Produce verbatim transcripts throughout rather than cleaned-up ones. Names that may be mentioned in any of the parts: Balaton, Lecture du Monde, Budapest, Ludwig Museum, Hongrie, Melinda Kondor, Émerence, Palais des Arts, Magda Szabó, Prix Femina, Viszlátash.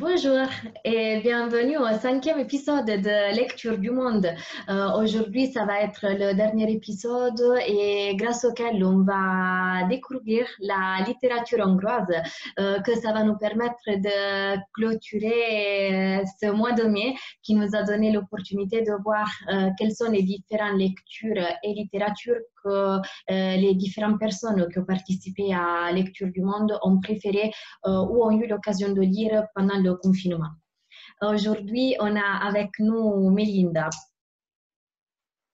Bonjour et bienvenue au cinquième épisode de Lecture du Monde. Euh, Aujourd'hui, ça va être le dernier épisode et grâce auquel on va découvrir la littérature hongroise, euh, que ça va nous permettre de clôturer ce mois de mai qui nous a donné l'opportunité de voir euh, quelles sont les différentes lectures et littératures que euh, les différentes personnes qui ont participé à Lecture du Monde ont préféré euh, ou ont eu l'occasion de lire pendant le confinement. Aujourd'hui, on a avec nous Melinda.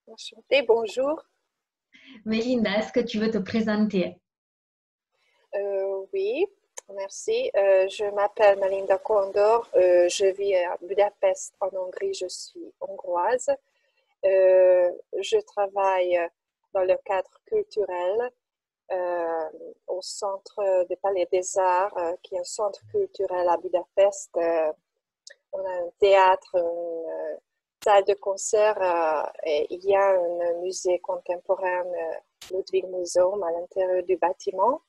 Enchantée, bonjour. Melinda, est-ce que tu veux te présenter? euh, Oui, merci. Euh, je m'appelle Melinda Kondor. Euh, je vis à Budapest, en Hongrie. Je suis hongroise. Euh, je travaille dans le cadre culturel Euh, au centre du Palais des Arts, euh, qui est un centre culturel à Budapest. Euh, on a un théâtre, une euh, salle de concert euh, et il y a un musée contemporain, euh, Ludwig Museum, à l'intérieur du bâtiment.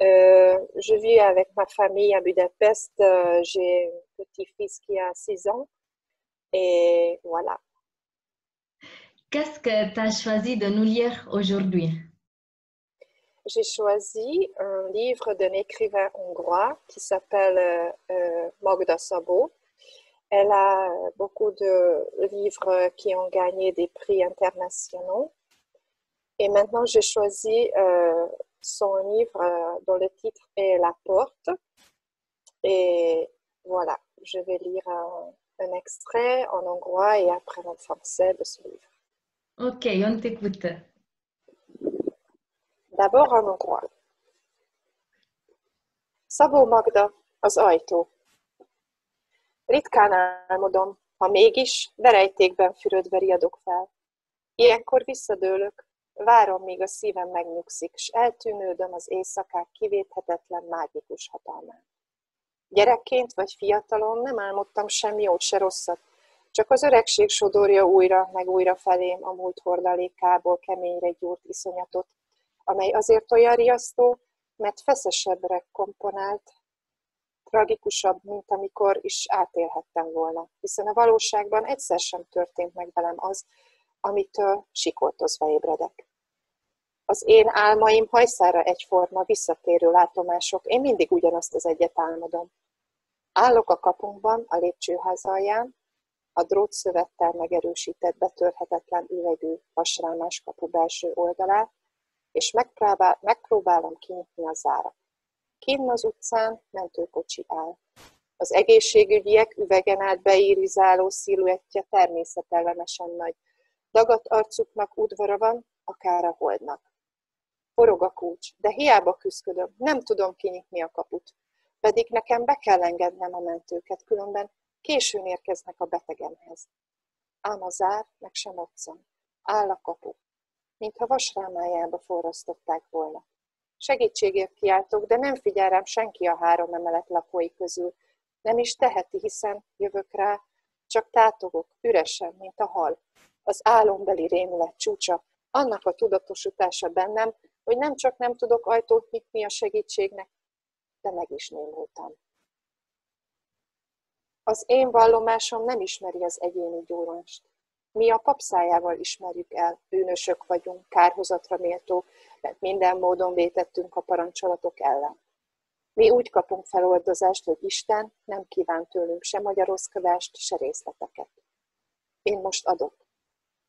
Euh, je vis avec ma famille à Budapest. Euh, j'ai un petit-fils qui a six ans et voilà. Qu'est-ce que tu as choisi de nous lire aujourd'hui? J'ai choisi un livre d'un écrivain hongrois qui s'appelle euh, Magda Szabó. Elle a beaucoup de livres qui ont gagné des prix internationaux. Et maintenant, j'ai choisi euh, son livre euh, dont le titre est La Porte. Et voilà, je vais lire un, un extrait en hongrois et après en français de ce livre. Ok, on t'écoute. D'abord en hongrois. Szabó Magda, az ajtó. Ritkán álmodom, ha mégis verejtékben fürödve riadok fel. Ilyenkor visszadőlök, várom, míg a szívem megnyugszik, s eltűnődöm az éjszakák kivéthetetlen mágikus hatalmán. Gyerekként vagy fiatalon nem álmodtam sem jót, se rosszat, csak az öregség sodorja újra, meg újra felém a múlt hordalékából keményre gyúrt iszonyatot, amely azért olyan riasztó, mert feszesebbre komponált, tragikusabb, mint amikor is átélhettem volna, hiszen a valóságban egyszer sem történt meg velem az, amitől sikoltozva ébredek. Az én álmaim hajszára egyforma visszatérő látomások, én mindig ugyanazt az egyet álmodom. Állok a kapunkban, a lépcsőház alján, a drótszövettel megerősített, betörhetetlen üvegű vasrámás kapu belső oldalát, és megpróbál, megpróbálom kinyitni a zárat. Kinn az utcán mentőkocsi áll. Az egészségügyiek üvegen át beírizáló sziluettje természetellenesen nagy. Dagadt arcuknak udvara van, akár a holdnak. Forog a kulcs, de hiába küzdködöm, nem tudom kinyitni a kaput. Pedig nekem be kell engednem a mentőket, különben későn érkeznek a betegemhez. Ám a zár meg sem moccan. Áll a kapu, mintha vasrámájába forrasztották volna. Segítségért kiáltok, de nem figyel rám senki a három emelet lakói közül. Nem is teheti, hiszen jövök rá, csak tátogok, üresen, mint a hal. Az álombeli rémület csúcsa, annak a tudatosítása bennem, hogy nem csak nem tudok ajtót nyitni a segítségnek, de meg is némultam. Az én vallomásom nem ismeri az egyéni gyógyulást. Mi a papszájával ismerjük el, bűnösök vagyunk, kárhozatra méltó, mert minden módon vétettünk a parancsolatok ellen. Mi úgy kapunk feloldozást, hogy Isten nem kíván tőlünk se magyarozkodást, se részleteket. Én most adok.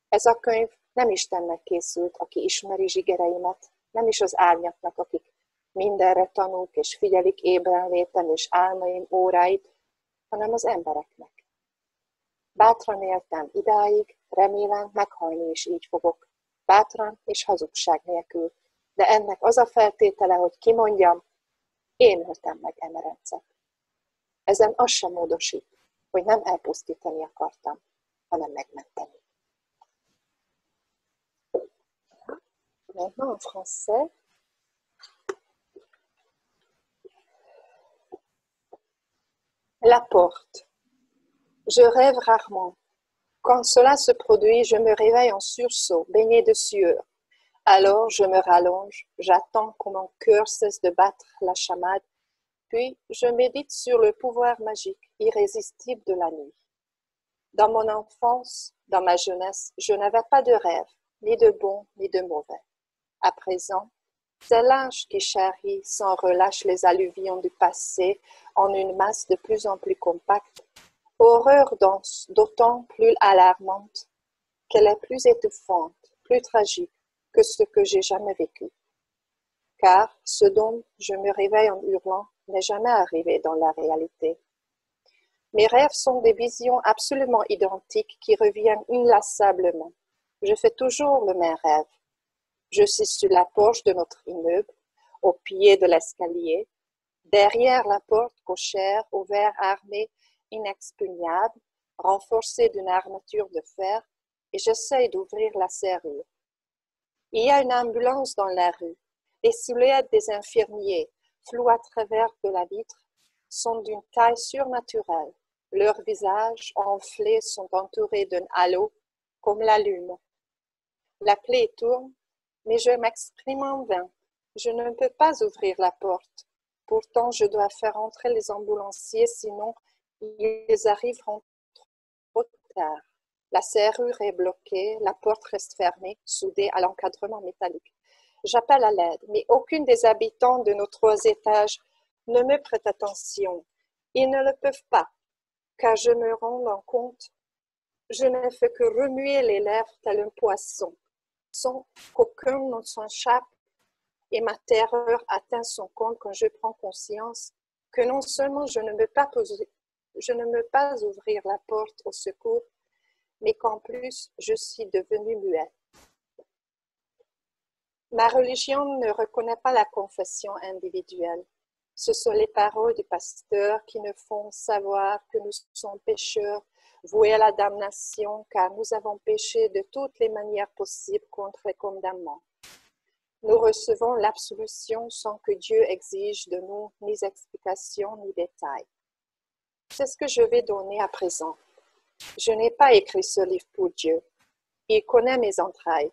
Ez a könyv nem Istennek készült, aki ismeri zsigereimet, nem is az árnyaknak, akik mindenre tanulnak és figyelik ébrenlétem és álmaim óráit, hanem az embereknek. Bátran éltem idáig, remélem meghalni is így fogok. Bátran és hazugság nélkül. De ennek az a feltétele, hogy kimondjam, én öltem meg Émerencet. Ezen az sem módosít, hogy nem elpusztítani akartam, hanem megmenteni. Maintenant en français. La porte. Je rêve rarement. Quand cela se produit, je me réveille en sursaut, baigné de sueur. Alors, je me rallonge, j'attends que mon cœur cesse de battre la chamade Puis, je médite sur le pouvoir magique irrésistible de la nuit. Dans mon enfance, dans ma jeunesse, je n'avais pas de rêve, ni de bon, ni de mauvais. À présent, c'est l'âge qui charrie sans relâche les alluvions du passé en une masse de plus en plus compacte, horreur d'autant plus alarmante qu'elle est plus étouffante, plus tragique que ce que j'ai jamais vécu. Car ce dont je me réveille en hurlant n'est jamais arrivé dans la réalité. Mes rêves sont des visions absolument identiques qui reviennent inlassablement. Je fais toujours le même rêve. Je suis sur la porche de notre immeuble, au pied de l'escalier, derrière la porte cochère, ouverte, armée, inexpugnable, renforcée d'une armature de fer, et j'essaie d'ouvrir la serrure. Il y a une ambulance dans la rue. Les silhouettes des infirmiers, floues à travers de la vitre, sont d'une taille surnaturelle. Leurs visages enflés sont entourés d'un halo, comme la lune. La clé tourne, mais je m'exprime en vain. Je ne peux pas ouvrir la porte. Pourtant, je dois faire entrer les ambulanciers, sinon ils arriveront trop tard. La serrure est bloquée, la porte reste fermée, soudée à l'encadrement métallique. J'appelle à l'aide, mais aucune des habitants de nos trois étages ne me prête attention. Ils ne le peuvent pas, car je me rends compte, je ne fais que remuer les lèvres tel un poisson, sans qu'aucun ne s'échappe, et ma terreur atteint son comble quand je prends conscience que non seulement je ne peux pas poser, je ne peux pas ouvrir la porte au secours, mais qu'en plus je suis devenue muette. Ma religion ne reconnaît pas la confession individuelle. Ce sont les paroles du pasteur qui nous font savoir que nous sommes pécheurs, voués à la damnation, car nous avons péché de toutes les manières possibles contre les condamnants. Nous recevons l'absolution sans que Dieu exige de nous ni explications ni détails. C'est ce que je vais donner à présent. Je n'ai pas écrit ce livre pour Dieu. Il connaît mes entrailles,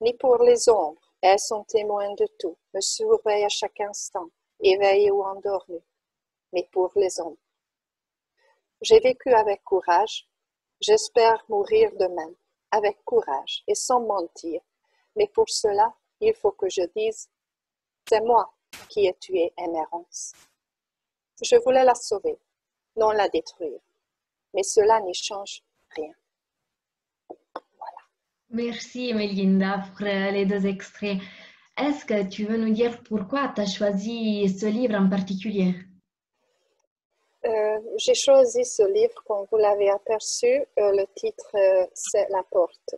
ni pour les ombres. Elles sont témoins de tout, me surveillent à chaque instant, éveillées ou endormies, mais pour les hommes. J'ai vécu avec courage, j'espère mourir demain, avec courage et sans mentir, mais pour cela, il faut que je dise, c'est moi qui ai tué Émerence. Je voulais la sauver, non la détruire, mais cela n'y change rien. Merci Melinda pour les deux extraits. Est-ce que tu veux nous dire pourquoi tu as choisi ce livre en particulier? euh, J'ai choisi ce livre, comme vous l'avez aperçu, euh, le titre euh, c'est La porte.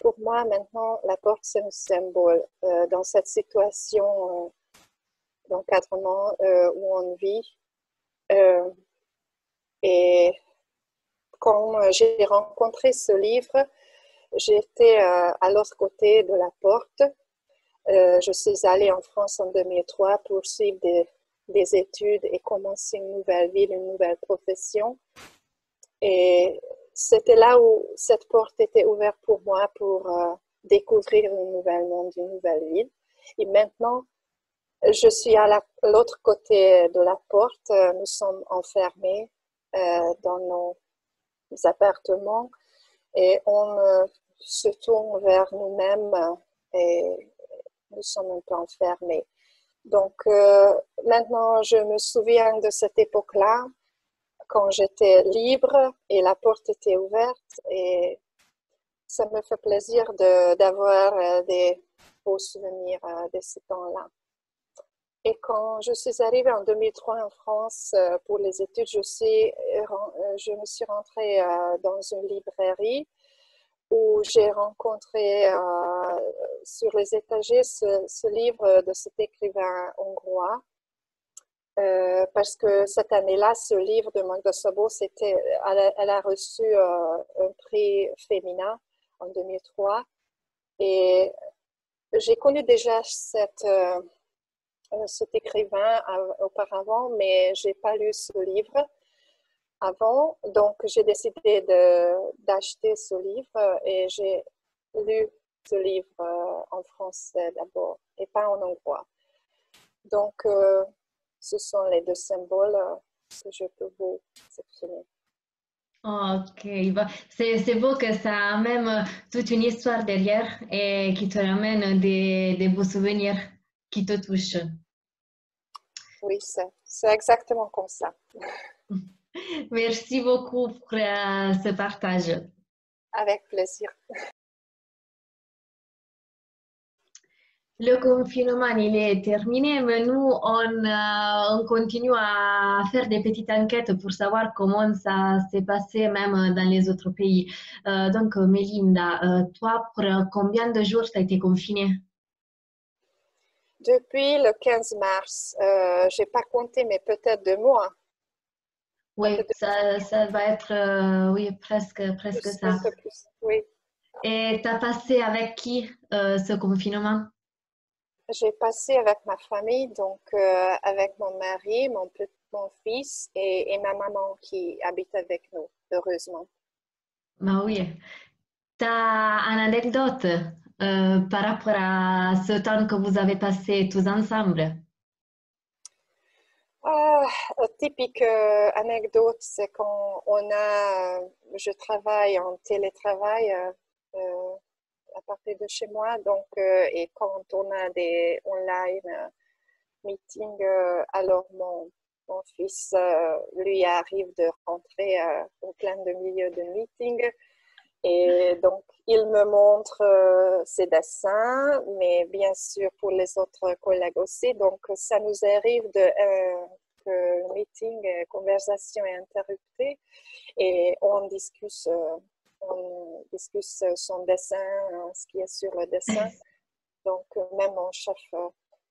Pour moi maintenant, la porte c'est un symbole. Euh, dans cette situation euh, d'encadrement euh, où on vit, euh, et quand j'ai rencontré ce livre, j'étais euh, à l'autre côté de la porte. Euh, je suis allée en France en deux mille trois pour suivre des, des études et commencer une nouvelle vie, une nouvelle profession. Et c'était là où cette porte était ouverte pour moi pour euh, découvrir un nouvel monde, une nouvelle ville. Et maintenant, je suis à l'autre côté de la porte. Nous sommes enfermés euh, dans nos appartements. Et on euh, se tourne vers nous-mêmes et nous sommes un peu enfermés. Donc euh, maintenant, je me souviens de cette époque-là, quand j'étais libre et la porte était ouverte. Et ça me fait plaisir d'avoir de, des beaux souvenirs de ce temps-là. Et quand je suis arrivée en deux mille trois en France pour les études, je, suis, je me suis rentrée dans une librairie où j'ai rencontré sur les étagères ce, ce livre de cet écrivain hongrois. Euh, parce que cette année-là, ce livre de Magda Szabó, elle, elle a reçu un prix Femina en deux mille trois. Et j'ai connu déjà cette... cet écrivain auparavant, mais je n'ai pas lu ce livre avant, donc j'ai décidé d'acheter ce livre et j'ai lu ce livre en français d'abord et pas en hongrois. Donc euh, ce sont les deux symboles que je peux vous exprimer. Ok, bah, c'est beau que ça a même toute une histoire derrière et qui te ramène des, des beaux souvenirs qui te touchent. Oui, c'est exactement comme ça. Merci beaucoup pour euh, ce partage. Avec plaisir. Le confinement, il est terminé, mais nous, on, euh, on continue à faire des petites enquêtes pour savoir comment ça s'est passé même dans les autres pays. Euh, donc, Melinda, euh, toi, pour combien de jours tu as été confinée? Depuis le quinze mars. Euh, je n'ai pas compté, mais peut-être deux mois. Oui, ça, ça va être euh, oui, presque, presque plus, ça. Plus, oui. Et tu as passé avec qui euh, ce confinement? J'ai passé avec ma famille, donc euh, avec mon mari, mon, petit, mon fils et, et ma maman qui habite avec nous, heureusement. Bah oui. Tu as une anecdote euh, par rapport à ce temps que vous avez passé tous ensemble? Ah, typique euh, anecdote, c'est quand on a, euh, je travaille en télétravail euh, euh, à partir de chez moi, donc euh, et quand on a des online euh, meetings, euh, alors mon, mon fils euh, lui arrive de rentrer euh, au plein de milieu d'un meeting et donc il me montre euh, ses dessins, mais bien sûr pour les autres collègues aussi, donc ça nous arrive de euh, que le meeting, la conversation est interruptée et on discute euh, on discute son dessin, ce qui est sur le dessin. Donc, même mon chef,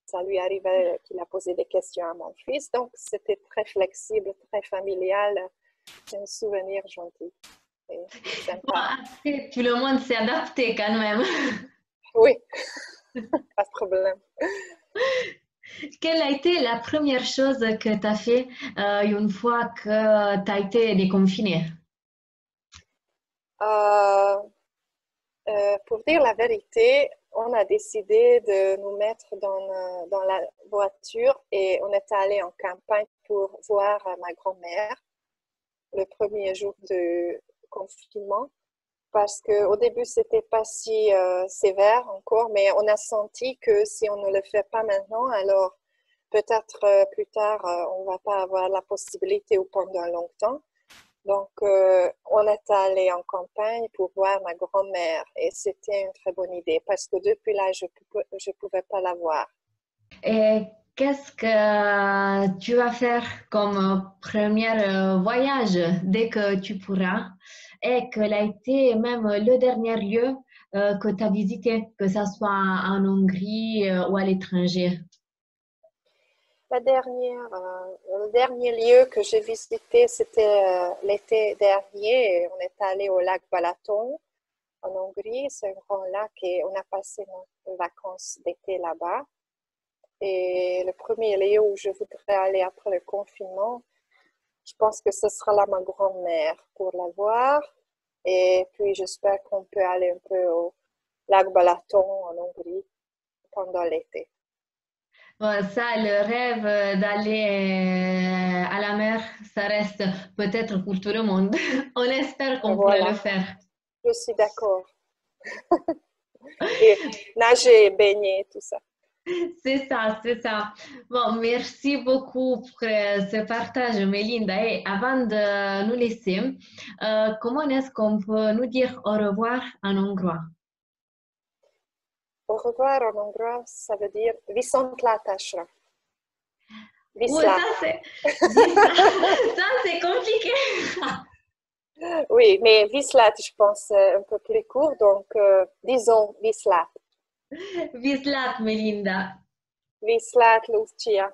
ça lui arrivait qu'il a posé des questions à mon fils. Donc, c'était très flexible, très familial. C'est un souvenir gentil. Et sympa. Ouais, tout le monde s'est adapté quand même. Oui, pas de problème. Quelle a été la première chose que tu as fait euh, une fois que tu as été déconfinée? Euh, euh, pour dire la vérité, on a décidé de nous mettre dans, dans la voiture et on est allé en campagne pour voir ma grand-mère le premier jour du confinement parce qu'au début c'était pas si euh, sévère encore, mais on a senti que si on ne le fait pas maintenant, alors peut-être euh, plus tard euh, on va pas avoir la possibilité ou pendant longtemps. Donc, euh, on est allé en campagne pour voir ma grand-mère et c'était une très bonne idée parce que depuis là, je ne pouvais pas la voir. Et qu'est-ce que tu vas faire comme premier voyage dès que tu pourras et quel a été même le dernier lieu que tu as visité, que ce soit en Hongrie ou à l'étranger? La dernière, euh, le dernier lieu que j'ai visité, c'était euh, l'été dernier. Et on est allé au lac Balaton en Hongrie. C'est un grand lac et on a passé nos vacances d'été là-bas. Et le premier lieu où je voudrais aller après le confinement, je pense que ce sera là ma grand-mère pour la voir. Et puis j'espère qu'on peut aller un peu au lac Balaton en Hongrie pendant l'été. Bon, ça, le rêve d'aller à la mer, ça reste peut-être pour tout le monde. On espère qu'on voilà. pourra le faire. Je suis d'accord. Nager, baigner, tout ça. C'est ça, c'est ça. Bon, merci beaucoup pour ce partage, Melinda. Et avant de nous laisser, euh, comment est-ce qu'on peut nous dire au revoir en hongrois? Au revoir en hongrois, ça veut dire Viszlátash. Viszlátash. Ça, c'est compliqué. Oui, mais Viszlátash, je pense, c'est un peu plus court. Donc, euh, disons Viszlátash. Viszlátash, Melinda. Viszlátash, Lucia.